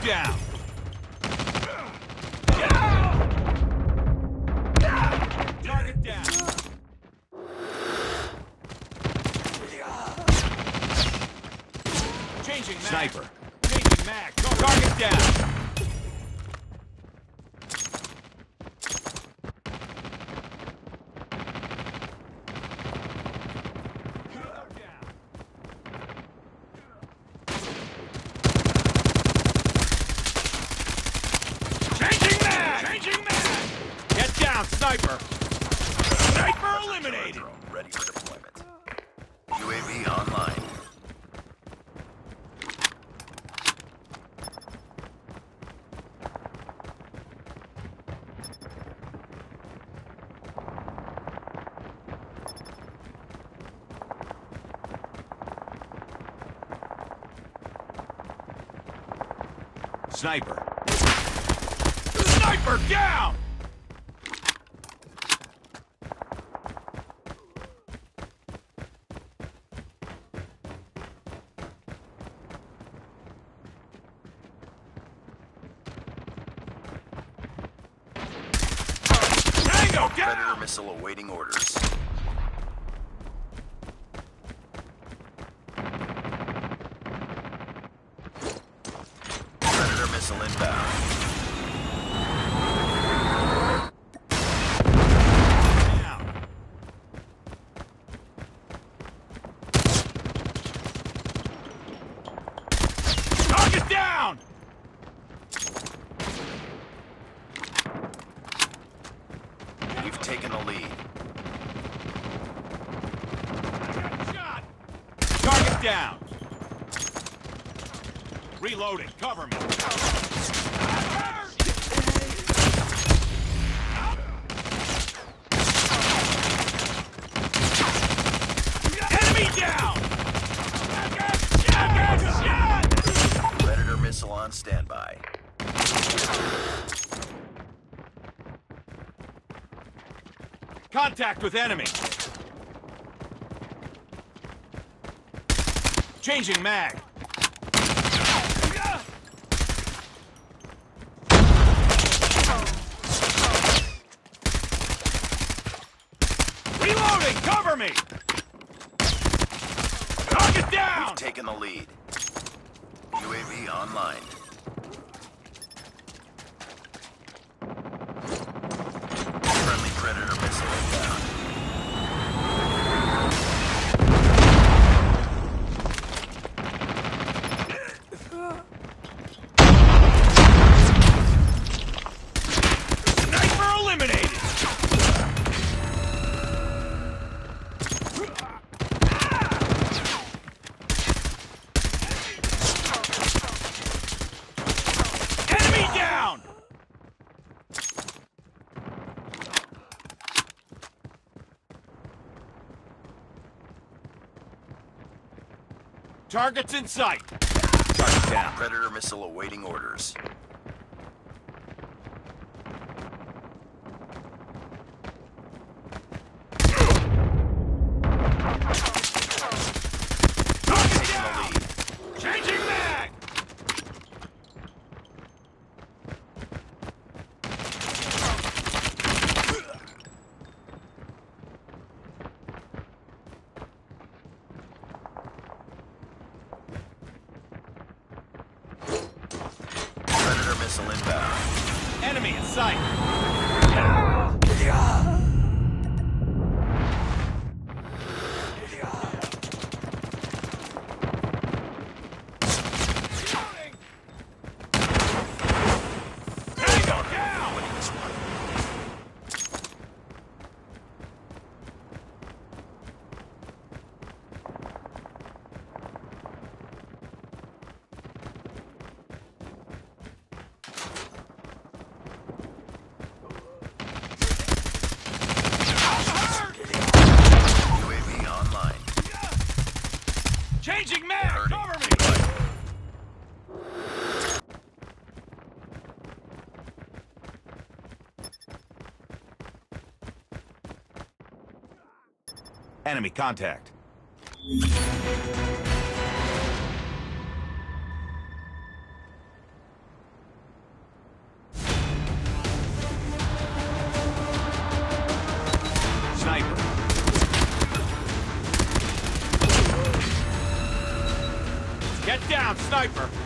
down. Target down. Changing mag. Sniper. Changing mag. Target down. Sniper! Sniper eliminated! Ready for deployment. UAV online. Sniper. Sniper down! Predator missile awaiting orders. Predator missile inbound. Down. Target down! Taking the lead. I got shot. Target down. Reloading. Cover me. Enemy down. I got shot. Predator missile on standby. Contact with enemy. Changing mag. Reloading, cover me. Target down. We've taken the lead. UAV online. Predator missile inbound. Sniper eliminated. Enemy down. Targets in sight. Target down. Predator missile awaiting orders. Target down. Changing mag. Missile inbound. Enemy in sight. Changing mag! Cover me! Enemy contact. sniper.